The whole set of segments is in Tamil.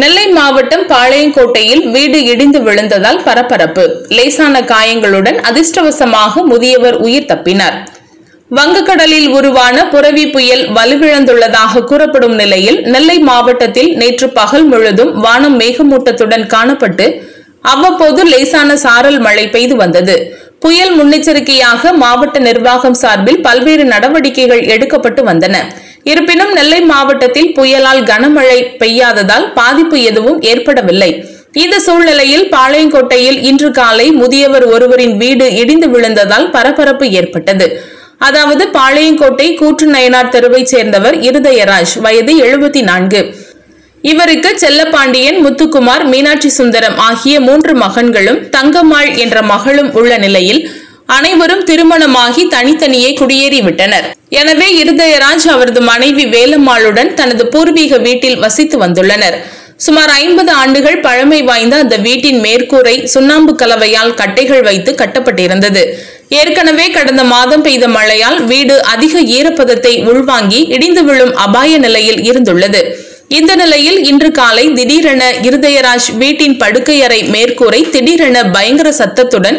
நெல்லை மாவட்டம் பாளையங்கோட்டையில் வீடு இடிந்து விழுந்ததால் பரபரப்பு. லேசான காயங்களுடன் அதிர்ஷ்டவசமாக முதியவர் உயிர் தப்பினார். வங்கக்கடலில் உருவான புரவி புயல் வலுவிழந்துள்ளதாக கூறப்படும் நிலையில் நெல்லை மாவட்டத்தில் நேற்று பகல் முழுதும் வானம் மேகமூட்டத்துடன் காணப்பட்டு அவ்வப்போது லேசான சாரல் மழை பெய்து வந்தது. புயல் முன்னெச்சரிக்கையாக மாவட்ட நிர்வாகம் சார்பில் பல்வேறு நடவடிக்கைகள் எடுக்கப்பட்டு வந்தன. இருப்பினும் நெல்லை மாவட்டத்தில் புயலால் கனமழை பெய்யாததால் பாதிப்பு எதுவும் ஏற்படவில்லை. இந்த சூழ்நிலையில் பாளையங்கோட்டையில் இன்று காலை முதியவர் ஒருவரின் வீடு இடிந்து விழுந்ததால் பரபரப்பு ஏற்பட்டது. அதாவது பாளையங்கோட்டை கூற்று நயனார் தெருவைச் சேர்ந்தவர் இருதயராஜ், வயது 74. இவருக்கு செல்லப்பாண்டியன், முத்துக்குமார், மீனாட்சிசுந்தரம் ஆகிய 3 மகன்களும் தங்கம்மாள் என்ற மகளும் உள்ள நிலையில் அனைவரும் திருமணமாகி தனித்தனியே குடியேறிவிட்டனர். எனவே இருதயராஜ் அவரது மனைவி வேலம்மாளுடன் தனது பூர்வீக வீட்டில் வசித்து வந்துள்ளனர். சுமார் 50 ஆண்டுகள் பழமை வாய்ந்த அந்த வீட்டின் மேற்கூரை சுண்ணாம்பு கலவையால் கட்டைகள் வைத்து கட்டப்பட்டிருந்தது. ஏற்கனவே கடந்த மாதம் பெய்த மழையால் வீடு அதிக ஈரப்பதத்தை உள்வாங்கி இடிந்து விழும் அபாய நிலையில் இருந்துள்ளது. இந்த நிலையில் இன்று காலை திடீரென இருதயராஜ் வீட்டின் படுக்கையறை மேற்கூரை திடீரென பயங்கர சத்தத்துடன்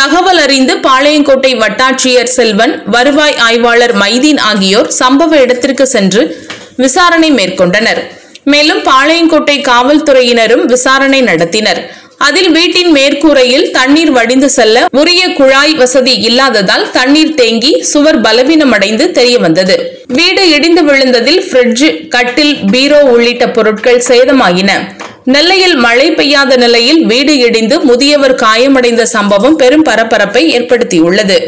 தகவல் அறிந்து பாளையங்கோட்டை வட்டாட்சியர் செல்வன், வருவாய் ஆய்வாளர் மைதீன் ஆகியோர் சம்பவ இடத்திற்கு சென்று விசாரணை மேற்கொண்டனர். மேலும் பாளையங்கோட்டை காவல்துறையினரும் விசாரணை நடத்தினர். அதில் வீட்டின் மேற்கூரையில் தண்ணீர் வடிந்து செல்ல உரிய குழாய் வசதி இல்லாததால் தண்ணீர் தேங்கி சுவர் பலவீனமடைந்து தெரிய வந்தது. வீடு இடிந்து விழுந்ததில் ஃப்ரிட்ஜ், கட்டில், பீரோ உள்ளிட்ட பொருட்கள் சேதமாயின. நெல்லையில் மழை பெய்யாத நிலையில் வீடு இடிந்து முதியவர் காயமடைந்த சம்பவம் பெரும் பரபரப்பை ஏற்படுத்தியுள்ளது.